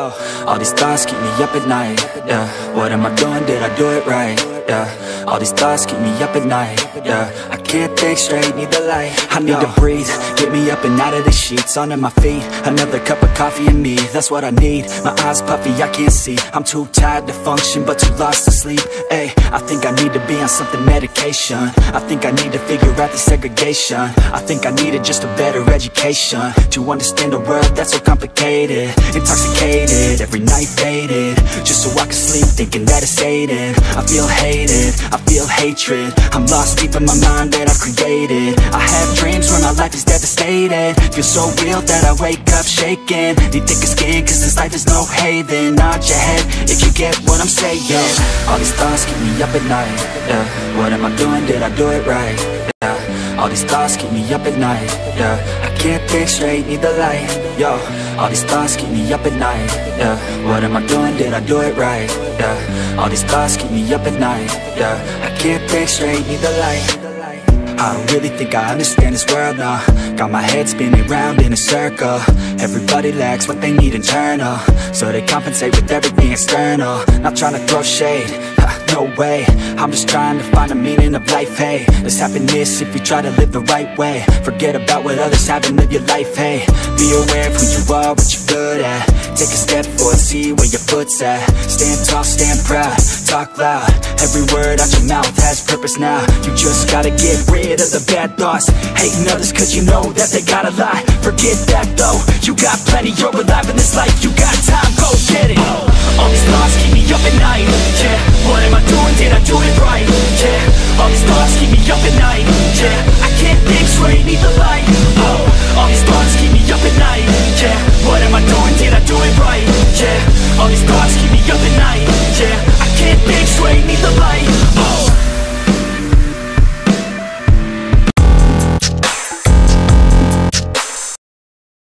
Yo, all these thoughts keep me up at night, yeah. What am I doing, did I do it right, yeah. All these thoughts keep me up at night, yeah. I can't think straight, need the light. I need to breathe, get me up and out of the sheets. Onto my feet, another cup of coffee and me. That's what I need, my eyes puffy, I can't see. I'm too tired to function, but too lost to sleep. Ay, I think I need to be on something medication. I think I need to figure out desegregation. I think I needed just a better education to understand a world that's so complicated. Intoxicated, every night faded, just so I can sleep thinking that it's faded. I feel hated, I feel hatred, I'm lost deep in my mind that I've created. I have dreams where my life is devastated, feel so real that I wake up shaking. Need thicker skin cause this life is no haven. Nod your head if you get what I'm saying. All these thoughts keep me up at night, yeah. What am I doing, did I do it right, yeah. All these thoughts keep me up at night, yeah. I can't think straight, need the light. Yo, all these thoughts keep me up at night, yeah. What am I doing, did I do it right, yeah. All these thoughts keep me up at night, yeah. I can't think straight, need the light. I don't really think I understand this world now. Got my head spinning round in a circle. Everybody lacks what they need internal, so they compensate with everything external. Not trying to throw shade, no way, I'm just trying to find the meaning of life, hey. There's happiness if you try to live the right way. Forget about what others have and live your life, hey. Be aware of who you are, what you're good at. Take a step forward, see where your foot's at. Stand tall, stand proud, talk loud. Every word out your mouth has purpose now. You just gotta get rid of the bad thoughts, hating others cause you know that they gotta lie. Forget that though, you got plenty, you're alive in this life. You got time, go get it. All these thoughts